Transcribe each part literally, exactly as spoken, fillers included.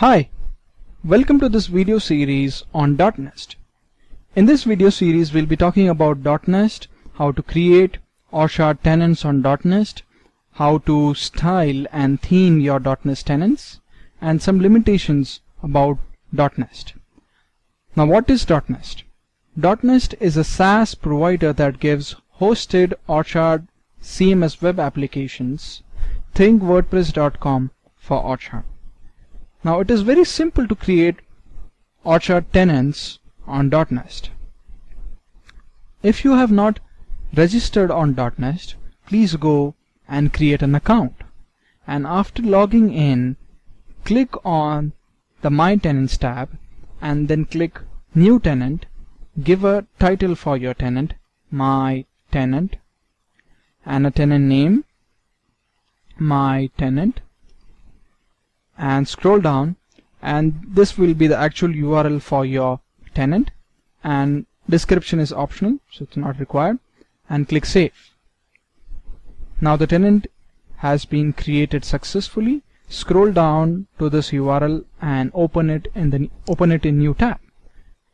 Hi, welcome to this video series on DotNest. In this video series we'll be talking about DotNest, how to create or shard tenants on DotNest, how to style and theme your DotNest tenants, and some limitations about DotNest. Now what is DotNest? DotNest is a SaaS provider that gives hosted Orchard C M S web applications. Think WordPress dot com for Orchard. Now it is very simple to create Orchard tenants on DotNest. If you have not registered on DotNest, please go and create an account. And after logging in, click on the My Tenants tab and then click New Tenant. Give a title for your tenant, My Tenant, and a tenant name, My Tenant, and scroll down, and this will be the actual U R L for your tenant, and description is optional, so it's not required, and click Save. Now the tenant has been created successfully. Scroll down to this U R L and open it in the open it in new tab,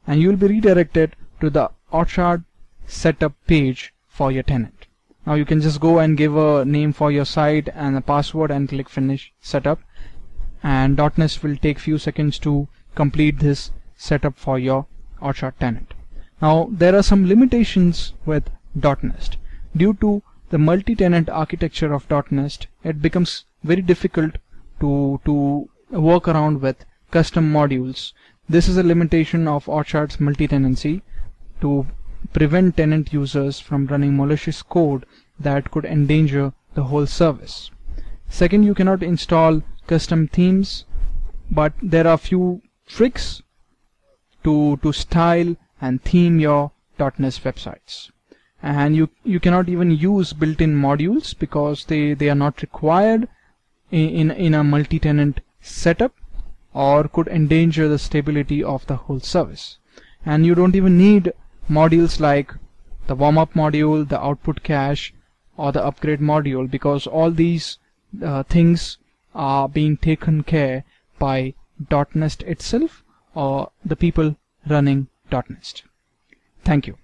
and you will be redirected to the Orchard setup page for your tenant. Now you can just go and give a name for your site and a password and click Finish Setup, and DotNest will take few seconds to complete this setup for your Orchard tenant. Now there are some limitations with DotNest. Due to the multi-tenant architecture of DotNest, it becomes very difficult to, to work around with custom modules. This is a limitation of Orchard's multi-tenancy to prevent tenant users from running malicious code that could endanger the whole service. Second, you cannot install custom themes, but there are few tricks to to style and theme your DotNest websites. And you you cannot even use built-in modules because they they are not required in in a multi-tenant setup, or could endanger the stability of the whole service. And you don't even need modules like the warm-up module, the output cache, or the upgrade module, because all these uh, things are being taken care by DotNest itself or the people running DotNest. Thank you.